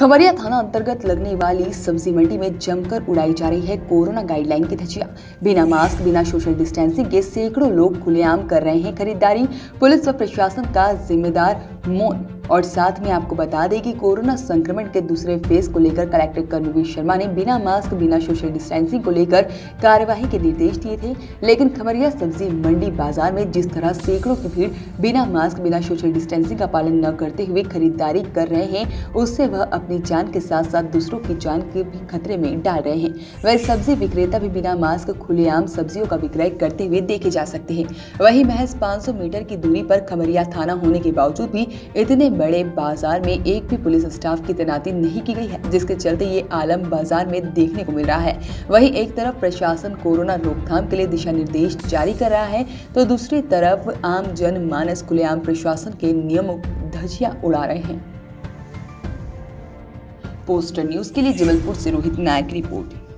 खमरिया थाना अंतर्गत लगने वाली सब्जी मंडी में जमकर उड़ाई जा रही है कोरोना गाइडलाइन की धज्जियां। बिना मास्क, बिना सोशल डिस्टेंसिंग के सैकड़ों लोग खुलेआम कर रहे हैं खरीदारी। पुलिस व प्रशासन का जिम्मेदार मौन। और साथ में आपको बता दें कि कोरोना संक्रमण के दूसरे फेज को लेकर कलेक्टर कर्मवीर शर्मा ने बिना मास्क, बिना सोशल डिस्टेंसिंग को लेकर कार्यवाही के निर्देश दिए थे, लेकिन खमरिया सब्जी मंडी बाजार में जिस तरह सैकड़ों की भीड़ बिना मास्क, बिना सोशल डिस्टेंसिंग का पालन न करते हुए खरीदारी कर रहे हैं, उससे वह अपनी जान के साथ साथ दूसरों की जान के भी खतरे में डाल रहे हैं। वह सब्जी विक्रेता भी बिना मास्क खुलेआम सब्जियों का विक्रय करते हुए देखे जा सकते हैं। वहीं महज 500 मीटर की दूरी पर खमरिया थाना होने के बावजूद भी इतने बड़े बाजार में एक भी पुलिस स्टाफ की तैनाती नहीं की गई है, जिसके चलते ये आलम बाजार में देखने को मिल रहा है। वहीं एक तरफ प्रशासन कोरोना रोकथाम के लिए दिशा निर्देश जारी कर रहा है, तो दूसरी तरफ आम जन मानस खुलेआम प्रशासन के नियमों धज्जियां उड़ा रहे हैं। पोस्टर न्यूज के लिए जबलपुर से रोहित नायक की रिपोर्ट।